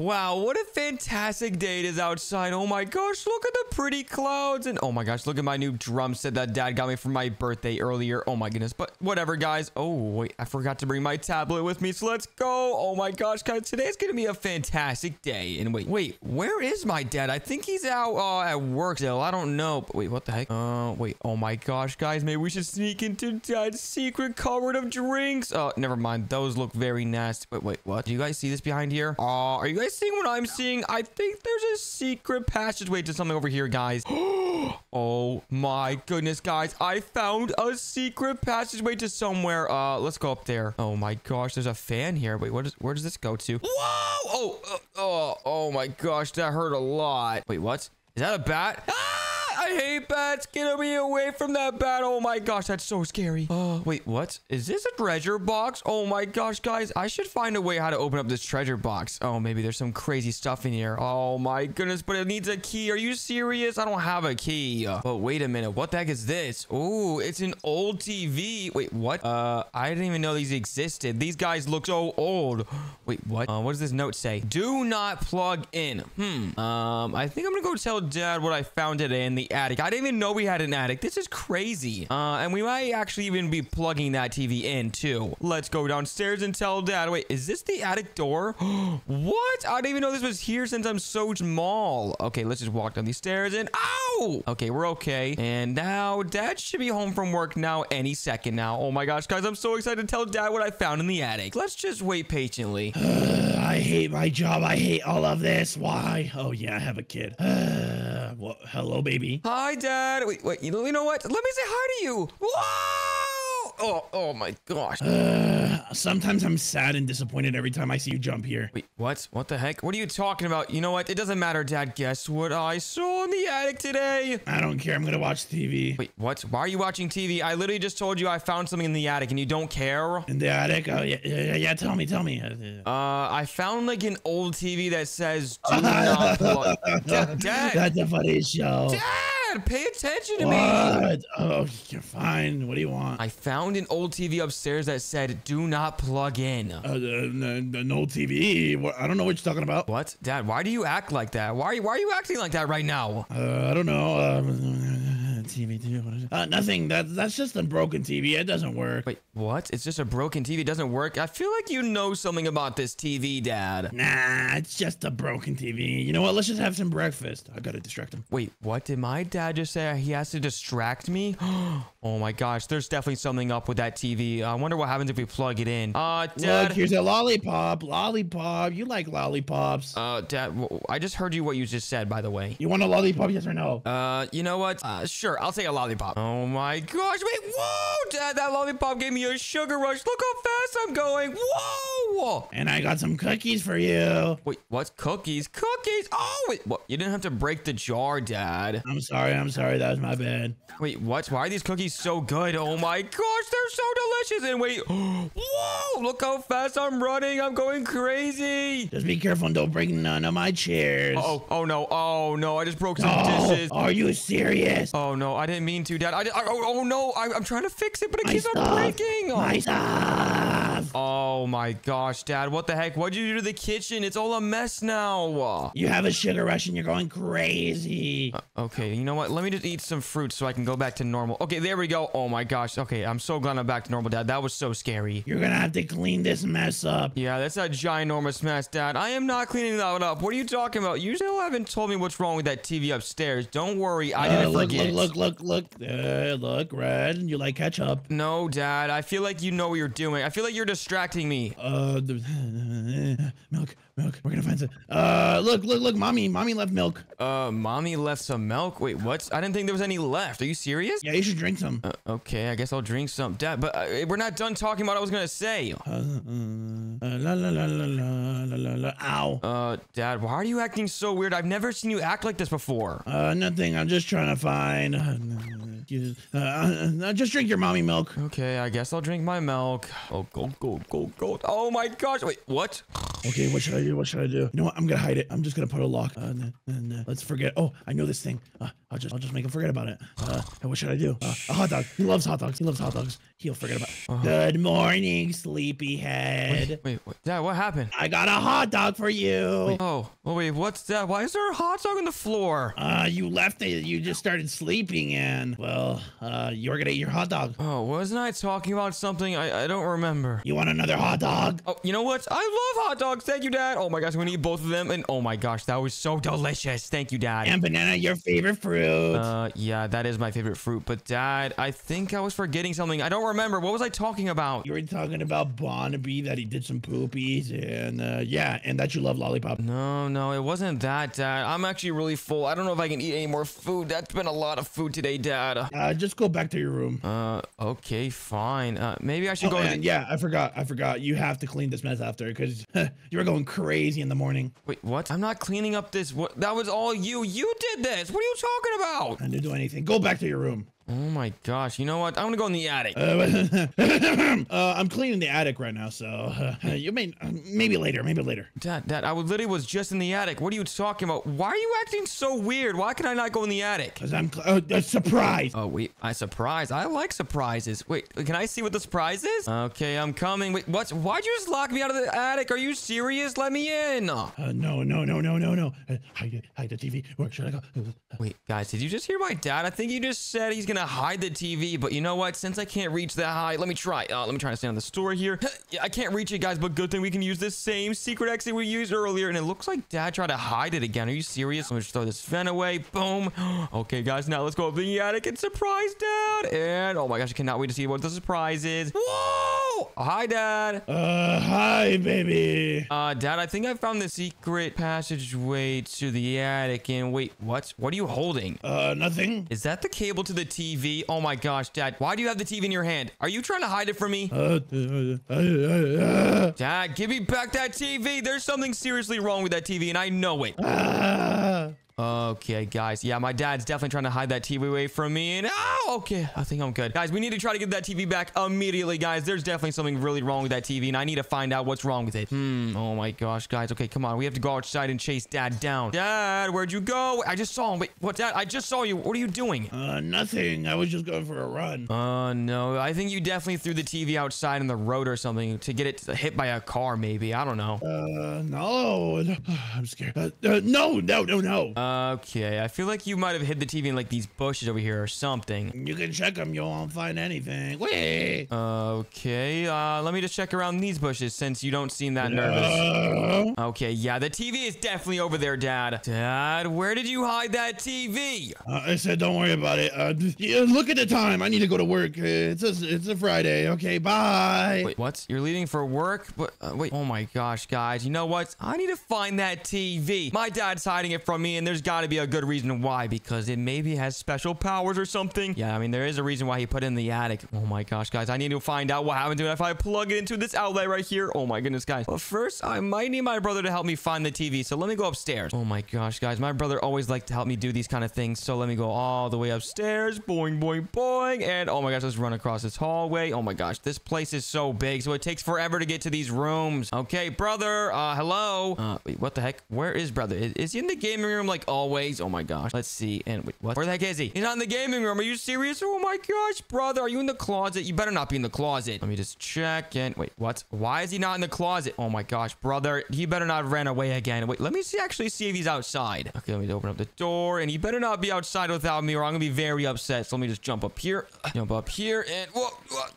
Wow, what a fantastic day it is outside. Oh my gosh, look at the pretty clouds. And oh my gosh, look at my new drum set that Dad got me for my birthday earlier. Oh my goodness, but whatever, guys. Oh wait, I forgot to bring my tablet with me, so let's go. Oh my gosh, guys, today's gonna be a fantastic day. And wait, where is my dad? I think he's out at work still. I don't know. But wait, what the heck? Wait, oh my gosh, guys, maybe we should sneak into Dad's secret cupboard of drinks. Oh, never mind, those look very nasty. Wait, what? Do you guys see this behind here? Are you guys seeing what I'm seeing? I think there's a secret passageway to something over here, guys. Oh my goodness, guys, I found a secret passageway to somewhere. Let's go up there. Oh my gosh, there's a fan here. Wait, where does this go to? Whoa! Oh my gosh, that hurt a lot. Wait, what? Is that a bat? Ah! I hate bats. Get me away from that bat. Oh my gosh, that's so scary. Oh, wait, what? Is this a treasure box? Oh my gosh, guys, I should find a way how to open up this treasure box. Oh, maybe there's some crazy stuff in here. Oh my goodness, but it needs a key. Are you serious? I don't have a key. Oh, wait a minute. What the heck is this? Oh, it's an old TV. Wait, what? I didn't even know these existed. These guys look so old. Wait, what? What does this note say? Do not plug in. I think I'm gonna go tell Dad what I found today in the attic. I didn't even know we had an attic. This is crazy. And we might actually even be plugging that TV in too. Let's go downstairs and tell Dad. Wait, is this the attic door? What? I didn't even know this was here since I'm so small. Okay, let's just walk down these stairs and ow! Okay, we're okay. And now Dad should be home from work now any second now. Oh my gosh, guys, I'm so excited to tell Dad what I found in the attic. Let's just wait patiently. I hate my job. I hate all of this. Why? Oh yeah, I have a kid. Well, hello, baby. Hi, Dad. Wait, you know what? Let me say hi to you. Whoa! Oh my gosh. Sometimes I'm sad and disappointed every time I see you jump here. Wait, what? What the heck? What are you talking about? You know what? It doesn't matter, Dad. Guess what I saw in the attic today? I don't care. I'm gonna watch TV. Wait, what? Why are you watching TV? I literally just told you I found something in the attic and you don't care? In the attic? Oh, yeah. Tell me. I found like an old TV that says, do not plug. Dad. That's a funny show. Dad! Pay attention to me. Oh, you're fine. What do you want? I found an old TV upstairs that said, do not plug in. An old TV? I don't know what you're talking about. What? Dad, why do you act like that? Why are you acting like that right now? I don't know. TV too. Nothing. That's just a broken TV. It doesn't work. Wait, what? It's just a broken TV. It doesn't work. I feel like you know something about this TV, Dad. Nah, it's just a broken TV. You know what? Let's just have some breakfast. I gotta distract him. Wait, what? Did my dad just say he has to distract me? Oh my gosh, there's definitely something up with that TV. I wonder what happens if we plug it in. Dad. Look, here's a lollipop. Lollipop. You like lollipops. Dad, I just heard you what you just said, by the way. You want a lollipop, yes or no? You know what? Sure. I'll take a lollipop. Oh my gosh. Wait, whoa, Dad, that lollipop gave me a sugar rush. Look how fast I'm going. Whoa. And I got some cookies for you. Wait, what's cookies? Cookies? Oh, wait, what? You didn't have to break the jar, Dad. I'm sorry. That was my bad. Wait, what? Why are these cookies so good? Oh my gosh, they're so delicious. And wait, whoa, look how fast I'm running. I'm going crazy. Just be careful and don't break none of my chairs. Oh no. I just broke some dishes. Are you serious? Oh no, I didn't mean to, Dad. I'm trying to fix it, but it keeps on breaking. Oh my gosh, Dad, what the heck? What'd you do to the kitchen? It's all a mess now. You have a sugar rush and you're going crazy. Okay, you know what? Let me just eat some fruit so I can go back to normal. Okay, there we go. Oh my gosh. Okay, I'm so glad I'm back to normal, Dad. That was so scary. You're gonna have to clean this mess up. Yeah, that's a ginormous mess, Dad. I am not cleaning that up. What are you talking about? You still haven't told me what's wrong with that TV upstairs. Don't worry, I didn't forget. Look, Red, you like ketchup. No, Dad, I feel like you know what you're doing. I feel like you're distracting me. Milk. We're gonna find some. Look, Mommy left milk. Mommy left some milk? Wait, what? I didn't think there was any left. Are you serious? Yeah, you should drink some. Okay, I guess I'll drink some. Dad, but we're not done talking about what I was gonna say. Ow. Dad, why are you acting so weird? I've never seen you act like this before. Nothing. I'm just trying to find. Just drink your mommy milk. Okay, I guess I'll drink my milk. Oh, gold. Oh my gosh. Wait, what? Okay, what should I do? What should I do? You know what? I'm gonna hide it. I'm just gonna put a lock on and let's forget. Oh, I know this thing. I'll just make him forget about it. What should I do? A hot dog. He loves hot dogs. He loves hot dogs. He'll forget about it. Good morning, sleepyhead. Wait, Dad, what happened? I got a hot dog for you. Wait. Oh, wait, what's that? Why is there a hot dog on the floor? You left it. You just started sleeping and, well, you're gonna eat your hot dog. Oh, wasn't I talking about something? I don't remember. You want another hot dog? Oh, you know what? I love hot dogs. Thank you, Dad. Oh my gosh, we need both of them. And oh my gosh, that was so delicious. Thank you, Dad. And banana, your favorite fruit. Yeah, that is my favorite fruit. But Dad, I think I was forgetting something. I don't remember. What was I talking about? You were talking about Barnaby, that he did some poopies and yeah, and that you love lollipop. No, it wasn't that, Dad. I'm actually really full. I don't know if I can eat any more food. That's been a lot of food today, Dad. Just go back to your room. Okay, fine. Maybe I should go. And yeah, I forgot. You have to clean this mess after because you were going crazy in the morning. Wait, what? I'm not cleaning up this. What? That was all you. You did this. What are you talking about? I didn't do anything. Go back to your room. Oh my gosh, you know what? I'm gonna go in the attic. I'm cleaning the attic right now, so you may maybe later. Dad, I literally was just in the attic. What are you talking about? Why are you acting so weird? Why can I not go in the attic? Because I'm surprised. Oh wait, I like surprises. Wait, can I see what the surprise is? Okay, I'm coming. Wait, what? Why'd you just lock me out of the attic? Are you serious? Let me in. No. Hide the TV. Where should I go? Wait, guys, did you just hear my dad? I think you just said he's gonna hide the TV, but you know what? Since I can't reach that high, let me try to stay on the store here. I can't reach it, guys, but good thing we can use this same secret exit we used earlier, and it looks like Dad tried to hide it again. Are you serious? Let me just throw this fan away. Boom. Okay, guys, now let's go up the attic and surprise Dad. And oh my gosh, I cannot wait to see what the surprise is. Whoa! Hi, Dad. Hi, baby. Dad, I think I found the secret passageway to the attic. And wait, what? What are you holding? Nothing. Is that the cable to the TV? Oh my gosh, Dad. Why do you have the TV in your hand? Are you trying to hide it from me? Dad, give me back that TV. There's something seriously wrong with that TV, and I know it. Okay, guys. Yeah, my dad's definitely trying to hide that TV away from me. And oh, okay. I think I'm good. Guys, we need to try to get that TV back immediately, guys. There's definitely something really wrong with that TV, and I need to find out what's wrong with it. Oh my gosh, guys. Okay, come on. We have to go outside and chase Dad down. Dad, where'd you go? I just saw him. Wait, what, Dad? I just saw you. What are you doing? Nothing. I was just going for a run. No. I think you definitely threw the TV outside on the road or something to get it hit by a car, maybe. I don't know. No. I'm scared. No. Okay, I feel like you might have hid the TV in, like, these bushes over here or something. You can check them. You won't find anything. Wait. Okay, let me just check around these bushes since you don't seem that nervous. Okay, yeah, the TV is definitely over there, Dad. Dad, where did you hide that TV? I said don't worry about it. Look at the time. I need to go to work. It's a Friday. Okay, bye. Wait, what? You're leaving for work? But, wait. Oh, my gosh, guys. You know what? I need to find that TV. My dad's hiding it from me, and there's got to be a good reason why, because it maybe has special powers or something. Yeah, I mean, there is a reason why he put it in the attic. Oh my gosh, guys, I need to find out what happened to it if I plug it into this outlet right here. Oh my goodness, guys. But first, I might need my brother to help me find the TV, so let me go upstairs. Oh my gosh, guys, my brother always likes to help me do these kind of things, so let me go all the way upstairs. Boing, boing, boing, and oh my gosh, let's run across this hallway. Oh my gosh, this place is so big, so it takes forever to get to these rooms. Okay, brother, hello. Wait, what the heck? Where is brother? Is he in the gaming room like always? Oh my gosh, let's see. And wait, what? Where the heck is he? He's not in the gaming room. Are you serious? Oh my gosh, brother, are you in the closet? You better not be in the closet. Let me just check. And wait, what? Why is he not in the closet? Oh my gosh, brother, he better not run away again. Wait, let me see if he's outside. Okay, let me open up the door, and he better not be outside without me, or I'm gonna be very upset. So let me just jump up here, and whoa,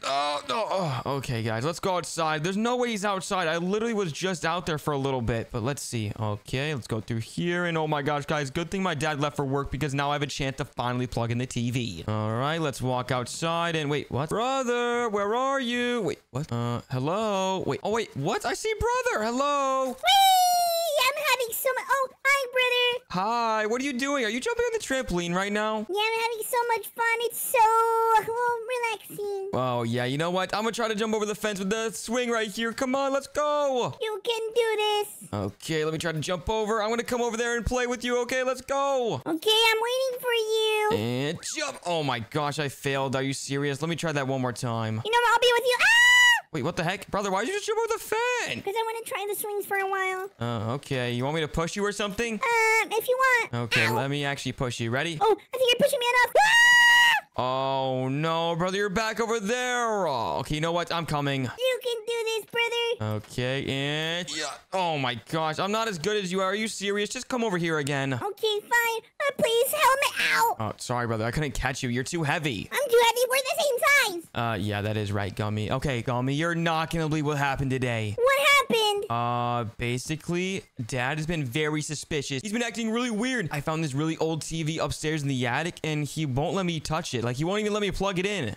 oh no. Oh, okay, guys, let's go outside. There's no way he's outside. I literally was just out there for a little bit, but let's see. Okay, let's go through here, and oh my gosh, guys, good thing my dad left for work, because now I have a chance to finally plug in the TV. All right, let's walk outside. And wait, what? Brother, where are you? Wait, what? Hello? Wait, oh wait, what? I see brother. Hello. Whee! I'm having so much. Oh, hi, brother. Hi, what are you doing? Are you jumping on the trampoline right now? Yeah, I'm having so much fun. It's so relaxing. Oh yeah, you know what? I'm gonna try to jump over the fence with the swing right here. Come on, let's go. You can do this. Okay, let me try to jump over. I'm gonna come over there and play with you. Okay, let's go. Okay, I'm waiting for you. And jump. Oh my gosh, I failed. Are you serious? Let me try that one more time. You know what? I'll be with you. Ah! Wait, what the heck? Brother, why'd you just jump over the fan? Because I want to try the swings for a while. Oh, okay. You want me to push you or something? If you want. Okay, Ow. Let me actually push you. Ready? Oh, I think you're pushing me enough. Ah! Oh, no, brother. You're back over there. Oh, okay, you know what? I'm coming. You can do this, brother. Okay, and... Yeah. Oh, my gosh. I'm not as good as you are. Are you serious? Just come over here again. Okay, fine. Please help me out. Oh, sorry, brother. I couldn't catch you. You're too heavy. I'm too heavy. We're the same size. Yeah, that is right, Gummy. Okay, Gummy, you're not gonna believe what happened today. What happened? Basically, Dad has been very suspicious. He's been acting really weird. I found this really old TV upstairs in the attic, and he won't let me touch it. Like, he won't even let me plug it in.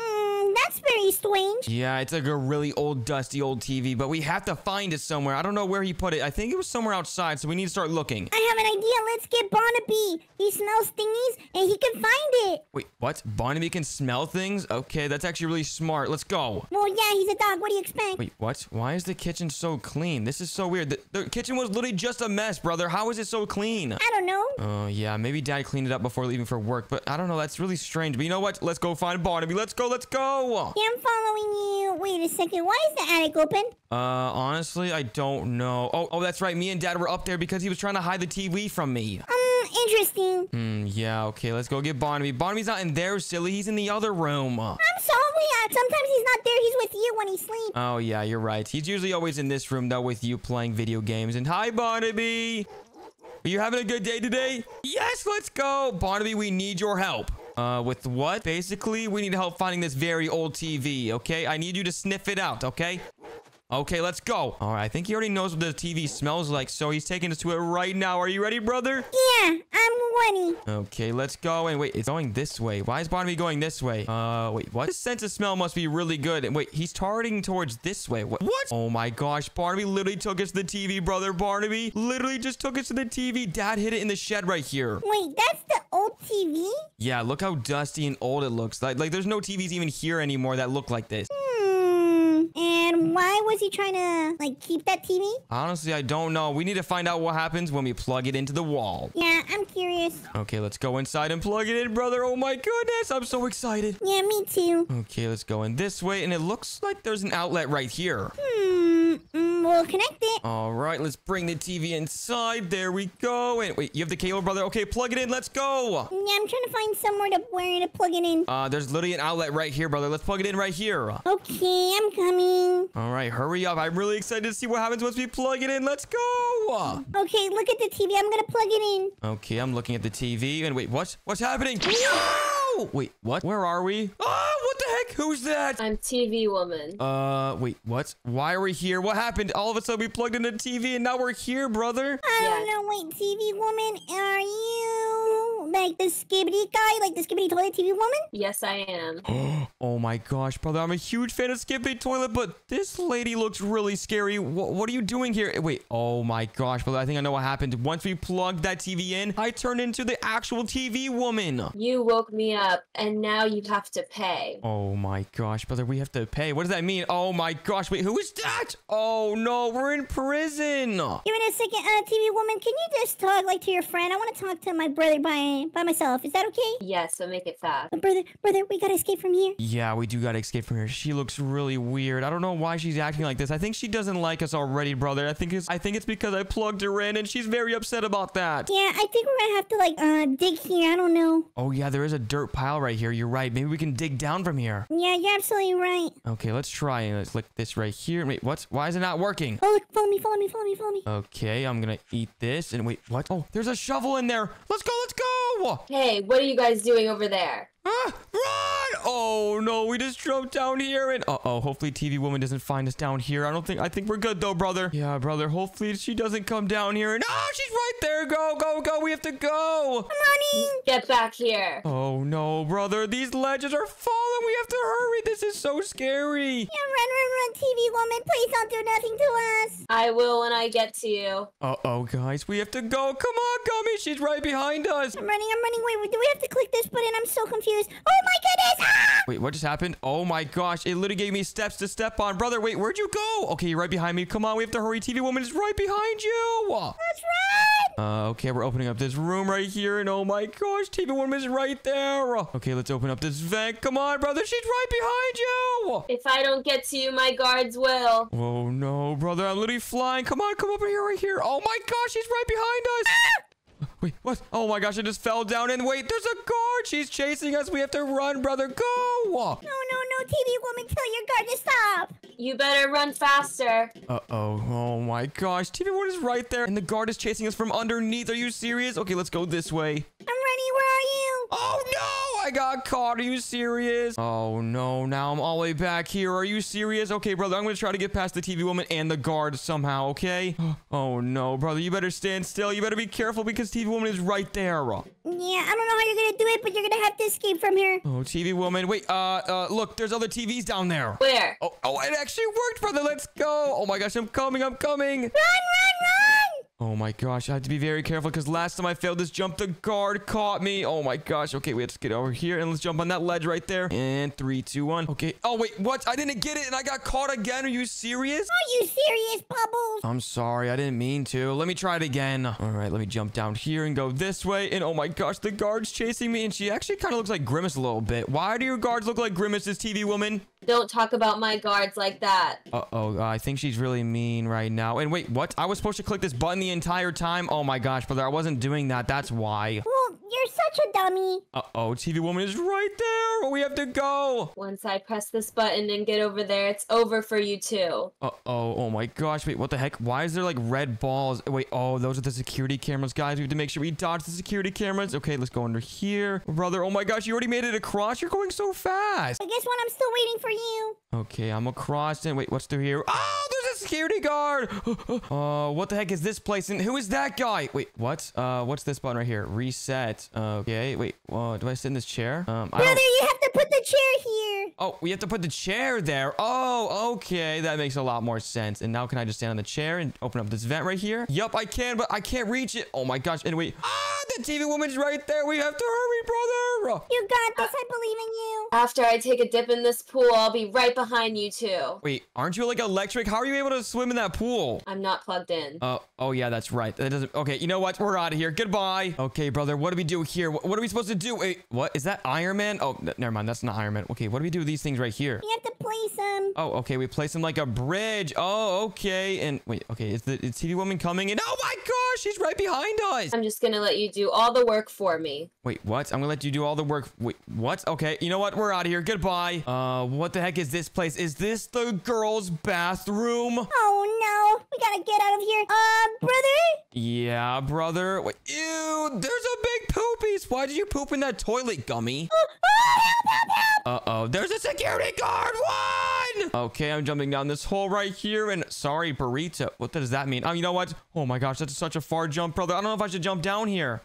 That's very strange. Yeah, it's like a really old, dusty old TV, but we have to find it somewhere. I don't know where he put it. I think it was somewhere outside, so we need to start looking. I have an idea. Let's get Barnaby. He smells thingies, and he can find it. Wait, what? Barnaby can smell things? Okay, that's actually really smart. Let's go. Well, yeah, he's a dog. What do you expect? Wait, what? Why is the kitchen so clean? This is so weird. The kitchen was literally just a mess, brother. How is it so clean? I don't know. Oh, yeah, maybe Dad cleaned it up before leaving for work, but I don't know. That's really strange, but you know what? Let's go find Barnaby. Let's go. Let's go. Yeah, I'm following you. Wait a second. Why is the attic open? Honestly, I don't know. Oh, that's right. Me and Dad were up there because he was trying to hide the TV from me. Interesting. Yeah, okay. Let's go get Barnaby. Barnaby's not in there, silly. He's in the other room. I'm sorry. Sometimes he's not there. He's with you when he sleeps. Oh, yeah, you're right. He's usually always in this room, though, with you playing video games. And hi, Barnaby. Are you having a good day today? Yes, let's go. Barnaby, we need your help. With what? Basically, we need help finding this very old TV, okay? I need you to sniff it out, okay? Okay, let's go. All right, I think he already knows what the TV smells like, so he's taking us to it right now. Are you ready, brother? Yeah, I'm ready. Okay, let's go. And wait, it's going this way. Why is Barnaby going this way? Wait, what? His sense of smell must be really good. And wait, he's targeting towards this way. What? Oh my gosh, Barnaby literally took us to the TV, brother. Barnaby literally just took us to the TV. Dad hid it in the shed right here. Wait, that's the old TV? Yeah, look how dusty and old it looks. Like there's no TVs even here anymore that look like this. And why was he trying to, like, keep that TV? Honestly, I don't know. We need to find out what happens when we plug it into the wall. Yeah, I'm curious. Okay, let's go inside and plug it in, brother. Oh, my goodness. I'm so excited. Yeah, me too. Okay, let's go in this way. And it looks like there's an outlet right here. We'll connect it. All right, let's bring the TV inside. There we go. And wait, you have the cable, brother. Okay, plug it in. Let's go. Yeah, I'm trying to find somewhere where to plug it in. There's literally an outlet right here, brother. Let's plug it in right here. Okay, I'm coming. All right, hurry up. I'm really excited to see what happens once we plug it in. Let's go. Okay, look at the TV. I'm gonna plug it in. Okay, I'm looking at the TV. And wait, what? What's happening? No! Wait, what? Where are we? Oh, what? Who's that? I'm TV woman. Wait, what? Why are we here? What happened? All of a sudden we plugged into TV and now we're here, brother. I don't know. Wait, TV woman, are you like the Skibbity guy? Like the Skibbity Toilet TV woman? Yes, I am. Oh my gosh, brother. I'm a huge fan of Skibbity Toilet, but this lady looks really scary. What are you doing here? Wait, oh my gosh, brother. I think I know what happened. Once we plugged that TV in, I turned into the actual TV woman. You woke me up and now you have to pay. Oh my gosh, brother, we have to pay. What does that mean? Oh my gosh, wait, who is that? Oh no, we're in prison. Give me a second, TV woman, can you just talk like to your friend? I want to talk to my brother by myself. Is that okay? Yeah, so make it fast. Brother, we gotta escape from here. Yeah, we do gotta escape from here. She looks really weird. I don't know why she's acting like this. I think she doesn't like us already, brother. I think it's because I plugged her in and she's very upset about that. Yeah, I think we're gonna have to like dig here. I don't know. Oh yeah, there is a dirt pile right here. You're right. Maybe we can dig down from here. Yeah, you're absolutely right. Okay, let's try and click this right here. Wait, what? Why is it not working? Oh, look, follow me. Okay, I'm gonna eat this. And wait, what? Oh, there's a shovel in there. Let's go. Hey, what are you guys doing over there? Run! Oh no, we just jumped down here and uh-oh, hopefully TV woman doesn't find us down here. I think we're good though, brother. Yeah, brother, hopefully she doesn't come down here and oh, she's right there. Go, we have to go. Money! Get back here. Oh no, brother, these ledges are falling. We have to hurry. This is so scary. Yeah, run, TV woman. Please don't do nothing to us. I will when I get to you. Uh-oh, guys, we have to go. Come on, Gummy, she's right behind us. I'm running. Wait, do we have to click this button? I'm so confused. Oh my goodness! Ah! Wait, what just happened? Oh my gosh, it literally gave me steps to step on. Brother, wait, where'd you go? Okay, you're right behind me. Come on, we have to hurry. TV woman is right behind you. Let's run! Okay, we're opening up this room right here, and oh my gosh, TV1 is right there. Okay, let's open up this vent. Come on, brother, she's right behind you. If I don't get to you, my guards will. Oh no, brother, I'm literally flying. Come on, come over here, right here. Oh my gosh, she's right behind us. Wait, what? Oh my gosh, I just fell down. And wait, there's a guard. She's chasing us. We have to run, brother. Go. No, TV1, tell your guard to stop. You better run faster. Uh-oh. Oh my gosh. TV1 is right there. And the guard is chasing us from underneath. Are you serious? Okay, let's go this way. I'm ready. Where are you? Oh no, I got caught. Are you serious? Oh no, now I'm all the way back here. Are you serious? Okay, brother, I'm going to try to get past the TV1 and the guard somehow, okay? Oh no, brother, you better stand still. You better be careful because TV1 is right there. Yeah, I don't know how you're going to do it, but you're going to have to escape from here. Oh, TV1. Wait, look, there's other TVs down there. Where? Oh, it actually worked, brother. Let's go. Oh my gosh, I'm coming. Run, run, run. Oh my gosh, I have to be very careful because last time I failed this jump, the guard caught me. Oh my gosh. Okay, we have to get over here and let's jump on that ledge right there. And 3, 2, 1. Okay. Oh, wait, what? I didn't get it and I got caught again. Are you serious? Are you serious, Bubbles? I'm sorry. I didn't mean to. Let me try it again. All right, let me jump down here and go this way. And oh my gosh, the guard's chasing me and she actually kind of looks like Grimace a little bit. Why do your guards look like Grimace's TV1? Don't talk about my guards like that. Uh-oh, I think she's really mean right now. And wait, what? I was supposed to click this button the entire time? Oh my gosh, brother, I wasn't doing that. That's why. Well, you're such a dummy. Uh-oh, TV1 is right there. We have to go. Once I press this button and get over there, it's over for you too. Uh-oh, oh my gosh. Wait, what the heck? Why is there like red balls? Wait, oh, those are the security cameras, guys. We have to make sure we dodge the security cameras. Okay, let's go under here. Brother, oh my gosh, you already made it across. You're going so fast. I guess when I'm still waiting for you. Okay, I'm across and wait, what's through here? Oh, there's a security guard. What the heck is this place and who is that guy? Wait, what? What's this button right here? Reset. Okay, wait, whoa, do I sit in this chair? Brother, you have to put the chair here. Oh, we have to put the chair there. Oh, okay, that makes a lot more sense. And now can I just stand on the chair and open up this vent right here? Yup, I can, but I can't reach it. Oh my gosh, and wait, the TV1's right there. We have to hurry, brother. You got this, I believe in you. After I take a dip in this pool, I'll be right behind you too. Wait, aren't you like electric? How are you able to swim in that pool? I'm not plugged in. Oh yeah, that's right. That doesn't. Okay, you know what? We're out of here. Goodbye. Okay, brother, what do we do here? What are we supposed to do? Wait, what is that? Iron Man? Oh, never mind. That's not Iron Man. Okay, what do we do with these things right here? You have to place them. Oh, okay. We place them like a bridge. Oh, okay. And wait, okay, is the TV1 coming? And oh my gosh, she's right behind us. I'm just gonna let you do all the work for me. Wait, what? I'm gonna let you do all the work. Wait, what? Okay, you know what? We're out of here. Goodbye. What the heck is this place? Is this the girls' bathroom? Oh no, we gotta get out of here. Brother? Yeah, brother. Wait, ew, there's a big poop piece. Why did you poop in that toilet, Gummy? Uh-oh, there's a security guard. One! Okay, I'm jumping down this hole right here. And sorry, Burrito. What does that mean? Oh, you know what? Oh my gosh, that's such a far jump, brother. I don't know if I should jump down here. Run!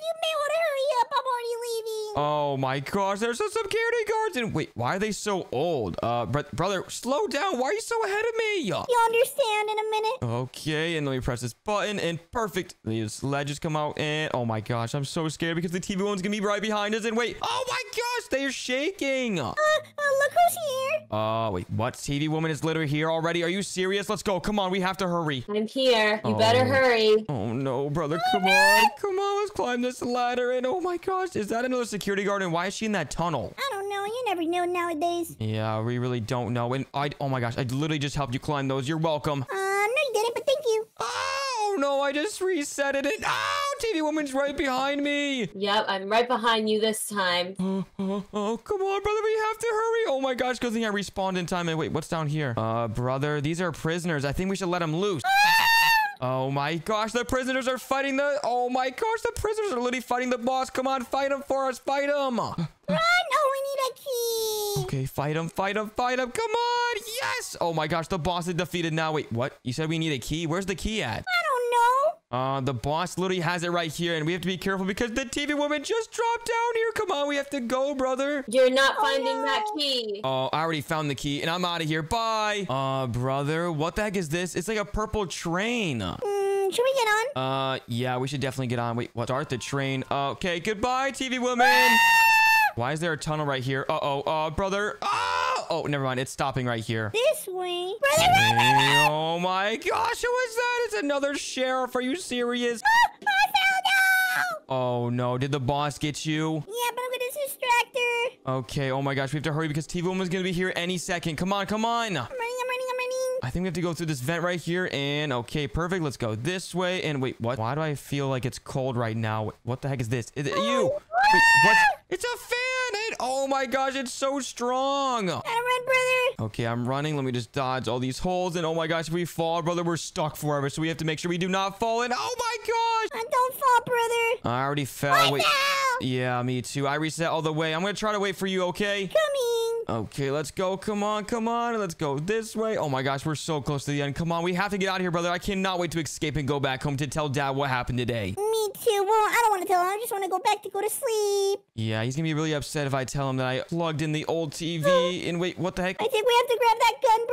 You may want to hurry up. I'm already leaving. Oh my gosh, there's some security guards. And wait, why are they so old? Brother, slow down. Why are you so ahead of me? You'll understand in a minute. Okay, and let me press this button and perfect. These ledges come out and oh my gosh, I'm so scared because the TV1's gonna be right behind us. And wait, oh my gosh, they are shaking. Look who's here. Wait, what? TV1 is literally here already. Are you serious? Let's go. Come on, we have to hurry. I'm here. You better hurry. Oh no, brother. Come on, let's climb this ladder. And oh my gosh, is that another security guard? And why is she in that tunnel? I don't know. You never know nowadays. Yeah, we really don't know. And oh my gosh, I literally just helped you climb those. You're welcome. No, you didn't, but thank you. Oh no, I just reset it. Oh, TV1's right behind me. Yep, I'm right behind you this time. Oh, come on, brother, we have to hurry. Oh my gosh, good thing I respawned in time. And wait, what's down here? Brother, these are prisoners. I think we should let them loose. Oh my gosh, the prisoners are fighting the... Oh my gosh, the prisoners are literally fighting the boss. Come on, fight him for us. Fight him. Run. Oh, we need a key. Okay, fight him. Come on. Yes. Oh my gosh, the boss is defeated now. Wait, what? You said we need a key? Where's the key at? I don't know. The boss literally has it right here, and we have to be careful because the TV1 just dropped down here. Come on, we have to go, brother. You're not finding that key. Oh, I already found the key, and I'm out of here. Bye. Brother, what the heck is this? It's like a purple train. Should we get on? Yeah, we should definitely get on. Wait, what? Start the train. Okay, goodbye, TV1. Why is there a tunnel right here? Brother. Oh, never mind. It's stopping right here. This way. Oh my gosh, who is that? It's another sheriff. Are you serious? Oh no, did the boss get you? Yeah, but I'm gonna distract her. Okay, oh my gosh, we have to hurry because TV Woman's gonna be here any second. Come on, come on. I'm running. I think we have to go through this vent right here and okay, perfect. Let's go this way and wait, what? Why do I feel like it's cold right now? What the heck is this? Is it you? Wait, what? It's a fan. Oh my gosh, it's so strong. Gotta run, brother. Okay, I'm running. Let me just dodge all these holes. And oh my gosh, if we fall, brother, we're stuck forever. So we have to make sure we do not fall. And oh my gosh. Don't fall, brother. I already fell. Wait. Yeah, me too. I reset all the way. I'm going to try to wait for you, okay? Coming. Okay, let's go. Come on, come on. Let's go this way. Oh my gosh, we're so close to the end. Come on, we have to get out of here, brother. I cannot wait to escape and go back home to tell Dad what happened today. Me too. Well, I don't want to tell him. I just want to go back to go to sleep. Yeah, he's going to be really upset if I tell him that I plugged in the old TV. And wait, what the heck? I think we have to grab that gun,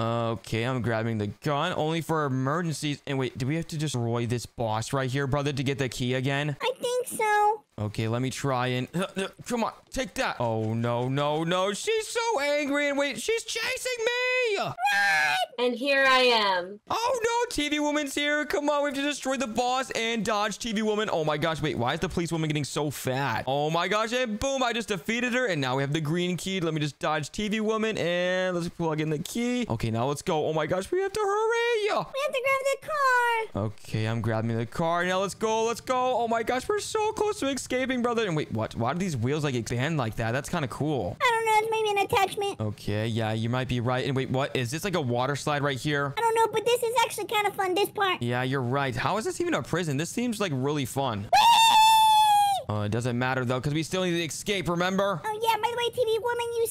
brother. Okay, I'm grabbing the gun only for emergencies. And wait, do we have to destroy this boss right here, brother, to get the key again? I think so. Okay, let me try and... Come on, take that. Oh, no, no, no. She's so angry. And wait, she's chasing me. Run! And here I am. Oh, no, TV Woman's here. Come on, we have to destroy the boss and dodge TV Woman. Oh, my gosh. Wait, why is the police woman getting so fat? Oh, my gosh. And boom, I just defeated her. And now we have the green key. Let me just dodge TV Woman. And let's plug in the key. Okay, now let's go. Oh, my gosh. We have to hurry. We have to grab the car. Okay, I'm grabbing the car. Now let's go. Let's go. Oh, my gosh. We're so close to escaping, brother. And wait, what? Why do these wheels like expand like that? That's kind of cool. I don't know. It's maybe an attachment. Okay, yeah, you might be right. And wait, what is this, like a water slide right here? I don't know, but this is actually kind of fun, this part. Yeah, you're right. How is this even a prison? This seems like really fun. It doesn't matter though, because we still need to escape, remember? Oh yeah, by the way, TV Woman, you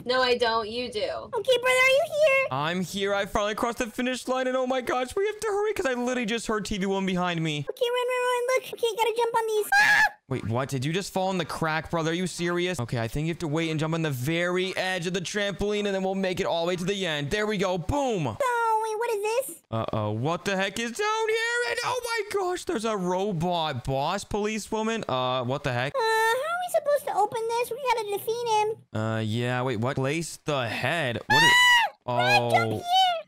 suck. No, I don't. You do. Okay, brother, are you here? I'm here. I finally crossed the finish line, and oh my gosh, we have to hurry because I literally just heard TV Woman behind me. Okay, run, look. Okay, gotta jump on these. Wait, what? Did you just fall in the crack, brother? Are you serious? Okay, I think you have to wait and jump on the very edge of the trampoline, and then we'll make it all the way to the end. There we go. Boom. What is this? Uh-oh, what the heck is down here? And oh my gosh, there's a robot boss police woman. What the heck? How are we supposed to open this? We gotta defeat him. Yeah, wait, what? Place the head. What is... Oh.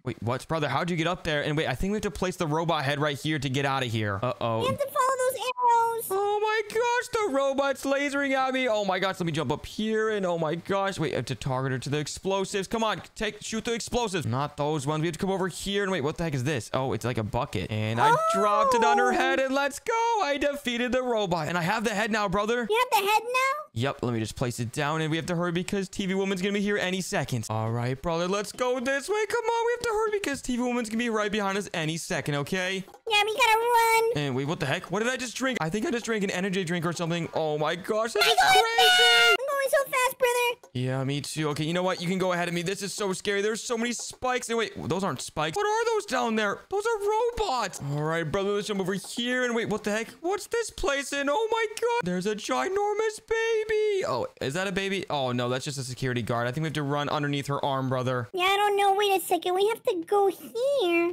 Wait, what? Brother, how'd you get up there? And wait, I think we have to place the robot head right here to get out of here. Uh-oh. We have to follow those arrows. Oh my gosh, the robot's lasering at me. Oh my gosh, let me jump up here. And oh my gosh, wait, I have to target her to the explosives. Come on, shoot the explosives. Not those ones. We have to come over here. And wait, what the heck is this? Oh, it's like a bucket. And I dropped it on her head and let's go. I defeated the robot. And I have the head now, brother. You have the head now? Yep, let me just place it down. And we have to hurry because TV Woman's gonna be here any second. All right, brother, let's go this way. Come on, we have to hurry because TV Woman's gonna be right behind us any second, okay? Yeah, we gotta run. And wait, what the heck? What did I just drink? I think I just drank an energy drink or something. Oh my gosh, this is crazy! I'm going so fast, brother. Yeah, me too. Okay, you know what? You can go ahead of me. This is so scary. There's so many spikes. And wait, those aren't spikes. What are those down there? Those are robots. All right, brother, let's jump over here. And wait, what the heck? What's this place in? Oh my god, there's a ginormous baby. Oh, is that a baby? Oh no, that's just a security guard. I think we have to run underneath her arm, brother. Yeah, I don't know. Wait a second. We have to go here.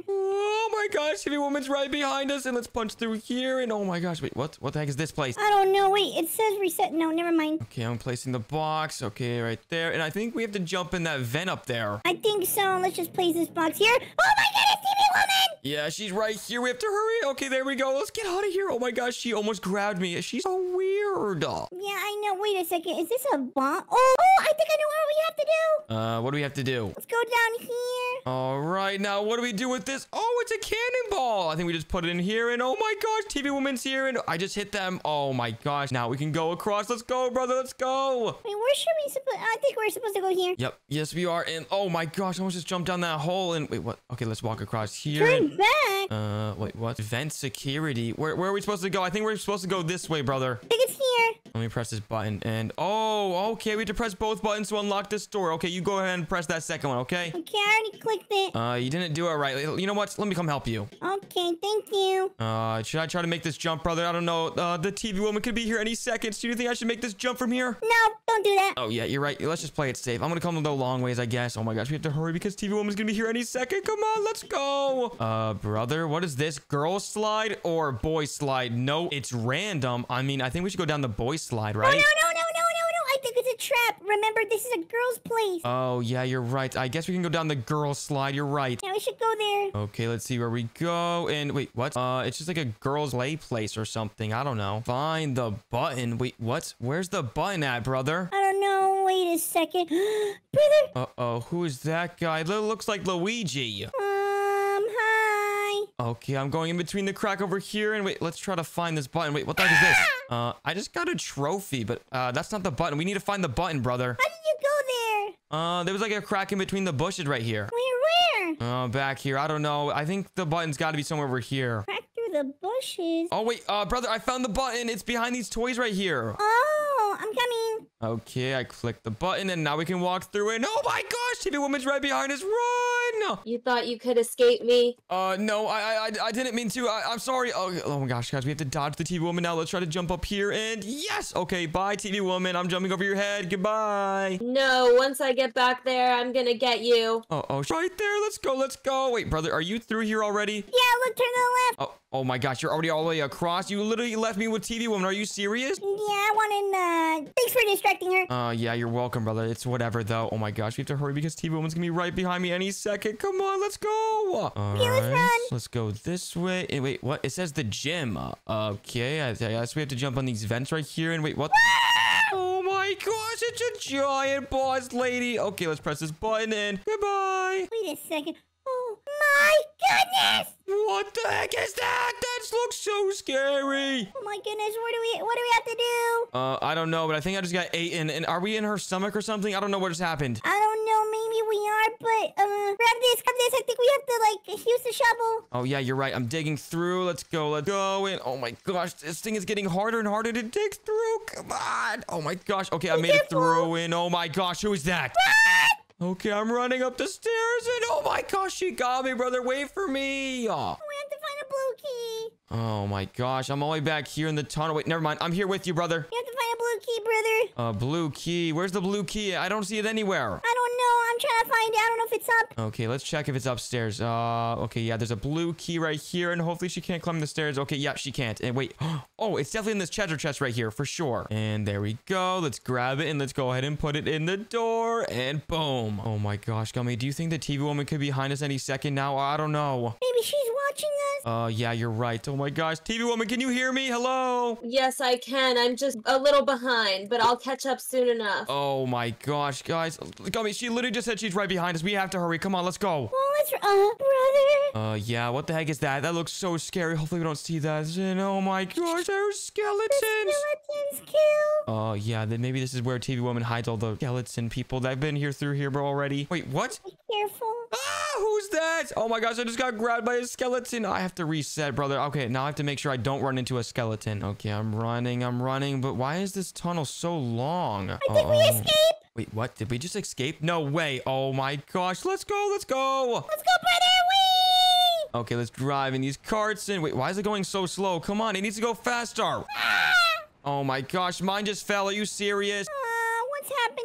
Oh my gosh, TV Woman's right behind us. And let's punch through here. And oh my gosh, wait, what the heck is this place? I don't know. Wait, it says reset. No, never mind. Okay, I'm placing the box. Okay, right there. And I think we have to jump in that vent up there. I think so. Let's just place this box here. Oh my goodness, TV Woman! Yeah, she's right here. We have to hurry. Okay, there we go. Let's get out of here. Oh my gosh, she almost grabbed me. She's so weird. Yeah, I know. Wait a second. Is this a bomb? Oh, I think I know what we have to do. What do we have to do? Let's go down here. All right, now what do we do with this? Oh, it's a cannonball. I think we just put it in here. And oh my gosh, TV Woman's here. And I just hit them. Oh my gosh. Now we can go across. Let's go, brother. Let's go. Wait, where should we supposed? I think we're supposed to go here. Yep. Yes, we are. And oh my gosh, I almost just jumped down that hole. And wait, what? Okay, let's walk across here. Turn back. Wait, what? Vent security. Where are we supposed to go? I think we're supposed to go this way, brother. I think it's here. Let me press this button. And oh, okay. We have to press both buttons to unlock this door. Okay, you go ahead and press that second one. Okay. Okay, I already clicked it. You didn't do it right. You know what? Let me come help you. Okay, thank you. Should I try to make this jump, brother? I don't know. The TV Woman could be here any second. Do you think I should make this jump from here? No, don't do that. Oh, yeah, you're right. Let's just play it safe. I'm going to come the long ways, I guess. Oh, my gosh. We have to hurry because TV Woman's going to be here any second. Come on, let's go. Brother, what is this? Girl slide or boy slide? No, it's random. I mean, I think we should go down the boy slide, right? Oh, no, no, no, no, no, no. I think it's a trap. map. Remember, this is a girl's place. Oh, yeah, you're right. I guess we can go down the girl's slide. You're right. Yeah, we should go there. Okay, let's see where we go. And wait, what? It's just like a girl's play place or something. I don't know. Find the button. Wait, what? Where's the button at, brother? I don't know. Wait a second. Brother. Uh-oh, who is that guy? It looks like Luigi. Hi. Okay, I'm going in between the crack over here. And wait, let's try to find this button. Wait, what the heck is this? I just got a trophy, but that's not the button. We need to find the button, brother. How did you go there? There was like a crack in between the bushes right here. Where? Back here. I don't know. I think the button's got to be somewhere over here. Crack through the bushes. Oh, wait, brother, I found the button. It's behind these toys right here. Oh, I'm coming. Okay, I clicked the button, and now we can walk through it. Oh, my gosh. TV Woman's right behind us. Run! You thought you could escape me? No, I didn't mean to. I'm sorry. Oh, my gosh, guys. We have to dodge the TV Woman now. Let's try to jump up here, and yes! Okay, bye, TV Woman. I'm jumping over your head. Goodbye. No, once I get back there, I'm gonna get you. Oh, right there. Let's go, let's go. Wait, brother, are you through here already? Yeah, look, turn to the left. Oh my gosh, you're already all the way across. You literally left me with TV Woman. Are you serious? Yeah, I wanted, thanks for distracting her. Yeah, you're welcome, brother. It's whatever, though. Oh my gosh, we have to hurry because TV Woman's gonna be right behind me any second. Come on, let's go. Okay, let's run. Let's go this way. And wait, what? It says the gym. Okay, I guess we have to jump on these vents right here. And wait, what? Oh my gosh, it's a giant boss lady. Okay, let's press this button and goodbye. Wait a second. Oh my goodness! What the heck is that? That looks so scary. Oh my goodness, what do we have to do? I don't know, but I think I just got eaten. And are we in her stomach or something? I don't know what just happened. I don't know, maybe we are, but grab this. I think we have to like use the shovel. Oh yeah, you're right. I'm digging through. Let's go. And oh my gosh, this thing is getting harder and harder to dig through. Come on. Oh my gosh. Okay, I made it through. And oh my gosh, who is that? What? Okay, I'm running up the stairs, and oh my gosh, she got me, brother. Wait for me. Oh. We have to find a blue key. Oh my gosh, I'm all the way back here in the tunnel. Wait, never mind. I'm here with you, brother. You have to find a blue key, brother. Blue key. Where's the blue key? I don't see it anywhere. I don't know. I'm trying to find it. I don't know if it's up. Okay, let's check if it's upstairs. Okay, yeah, there's a blue key right here, and hopefully she can't climb the stairs. Okay, yeah, she can't. And wait. Oh, it's definitely in this treasure chest right here for sure. And there we go. Let's grab it, and let's go ahead and put it in the door, and boom. Oh my gosh, Gummy, do you think the TV Woman could be behind us any second now? I don't know. Maybe she's watching us. Yeah, you're right. Oh my gosh, TV Woman, can you hear me? Hello? Yes, I can. I'm just a little behind, but I'll catch up soon enough. Oh my gosh, guys. Gummy, she literally just said she's right behind us. We have to hurry. Come on, let's go. Oh, it's brother. Yeah, what the heck is that? That looks so scary. Hopefully we don't see that. And oh my gosh, there are skeletons. The skeletons kill. Yeah, then maybe this is where TV Woman hides all the skeleton people that have been here through here already. Wait, what? Be careful. Ah, who's that? Oh my gosh, I just got grabbed by a skeleton. I have to reset, brother. Okay, now I have to make sure I don't run into a skeleton. Okay, I'm running. But why is this tunnel so long? I think we escaped. Wait, what? Did we just escape? No way. Oh my gosh. Let's go. Let's go, brother. Wee! Okay, let's drive in these carts. And wait, why is it going so slow? Come on, it needs to go faster. Ah! Oh my gosh, mine just fell. Are you serious? What's happening?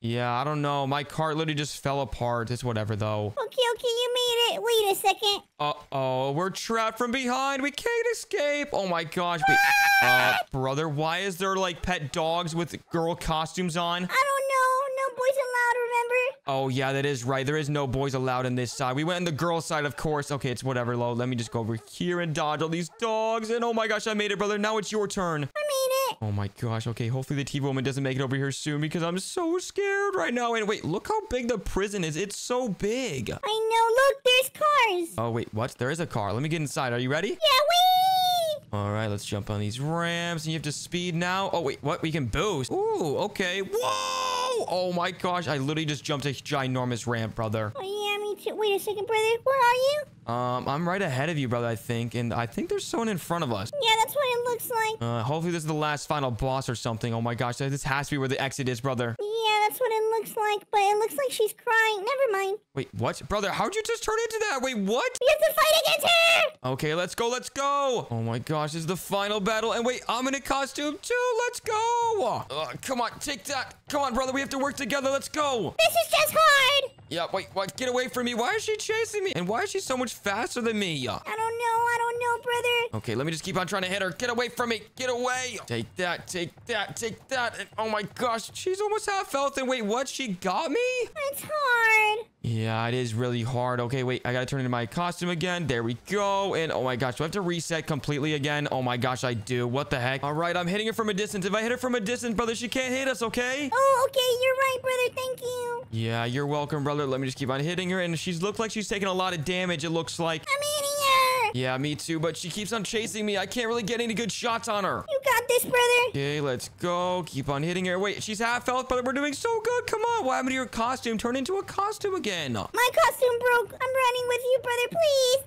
Yeah, I don't know. My cart literally just fell apart. It's whatever, though. Okay, you made it. Wait a second. Uh-oh, we're trapped from behind. We can't escape. Oh, my gosh. Wait, brother, why is there, like, pet dogs with girl costumes on? I don't know. No boys allowed, remember? Oh, yeah, that is right. There is no boys allowed in this side. We went on the girl side, of course. Okay, it's whatever, Lo. Let me just go over here and dodge all these dogs. And, oh, my gosh, I made it, brother. Now it's your turn. I made it. Oh my gosh. Okay, hopefully the TV Woman doesn't make it over here soon because I'm so scared right now. And wait, look how big the prison is. It's so big. I know. Look, there's cars. Oh, wait, what? There is a car. Let me get inside. Are you ready? Yeah, wee! All right, let's jump on these ramps. And you have to speed now. Oh, wait, what? We can boost. Ooh, okay. Whoa! Oh my gosh. I literally just jumped a ginormous ramp, brother. Oh, yeah, me too. Wait a second, brother. Where are you? I'm right ahead of you, brother, I think. And I think there's someone in front of us. Yeah, that's what it looks like. Hopefully this is the last final boss or something. Oh my gosh, this has to be where the exit is, brother. Yeah, that's what it looks like, but it looks like she's crying. Never mind. Wait, what? Brother, how'd you just turn into that? Wait, what? We have to fight against her! Okay, let's go! Oh my gosh, this is the final battle. And wait, I'm in a costume too! Let's go! Come on, take that! Come on, brother, we have to work together, let's go! This is just hard! Yeah, wait, what? Get away from me. Why is she chasing me? And why is she so much faster than me? I don't know, brother. Okay, let me just keep on trying to hit her. Get away from me. Get away. Take that. Take that. Take that. And, oh, my gosh. She's almost half health. And wait, what? She got me? It's hard. Yeah, it is really hard. Okay, wait. I got to turn into my costume again. There we go. And, oh, my gosh. Do I have to reset completely again? Oh, my gosh. I do. What the heck? All right. I'm hitting her from a distance. If I hit her from a distance, brother, she can't hit us, okay? Oh, okay. You're right, brother. Thank you. Yeah, you're welcome, brother. Let me just keep on hitting her. And she's looked like she's taking a lot of damage, it looks like. I'm hitting her. Yeah, me too. But she keeps on chasing me. I can't really get any good shots on her. You got this, brother. Okay, let's go. Keep on hitting her. Wait, she's half health, brother. We're doing so good. Come on. What happened to your costume? Turn into a costume again. My costume broke. I'm running with you, brother. Please do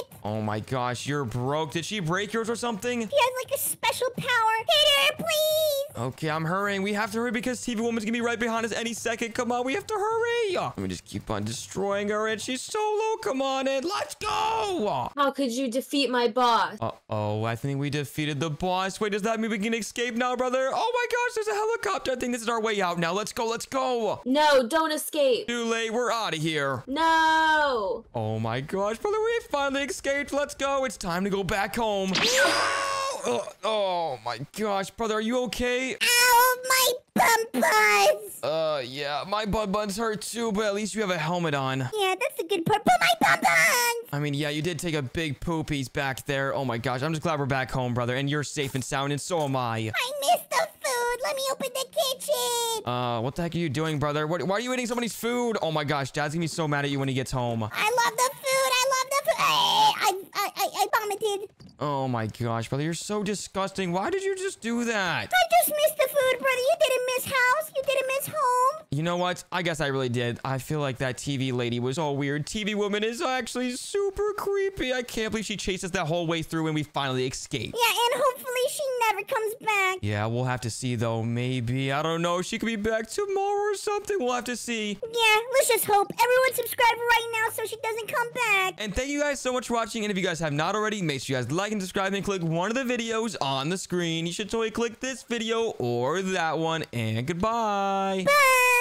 it. Oh, my gosh. You're broke. Did she break yours or something? She has like a special power. Hit her, please. Okay, I'm hurrying. We have to hurry because TV Woman's going to be right behind us any second. Come on. We have to hurry. Let me just keep on destroying her. And she's so low. Come on in. Let's go. How could you defeat my boss? Uh-oh. I think we defeated the boss. Wait, does that mean we can escape now, brother? Oh, my gosh. There's a helicopter. I think this is our way out now. Let's go. Let's go. No, don't escape. Too late. We're out of here. No. Oh, my gosh. Brother, we finally escaped. Let's go. It's time to go back home. Oh, my gosh. Brother, are you okay? Ow, my bum-buns. Yeah. My bum-buns hurt, too, but at least you have a helmet on. Yeah, that's a good part. But my bum-buns! I mean, yeah, you did take a big poopies back there. Oh, my gosh. I'm just glad we're back home, brother, and you're safe and sound, and so am I. I missed the food. Let me open the kitchen. What the heck are you doing, brother? Why are you eating somebody's food? Oh, my gosh. Dad's gonna be so mad at you when he gets home. I love the food. I vomited. Oh, my gosh, brother. You're so disgusting. Why did you just do that? I just missed the food, brother. You didn't miss house. You didn't miss home. You know what? I guess I really did. I feel like that TV lady was all weird. TV Woman is actually super creepy. I can't believe she chased us that whole way through and we finally escaped. Yeah, and hopefully she never comes back. Yeah, we'll have to see, though. Maybe. I don't know. She could be back tomorrow or something. We'll have to see. Yeah, let's just hope. Everyone subscribe right now so she doesn't come back. And thank you guys so much for watching. And if you guys have not already, make sure you guys like and subscribe and click one of the videos on the screen. You should totally click this video or that one. And goodbye. Bye.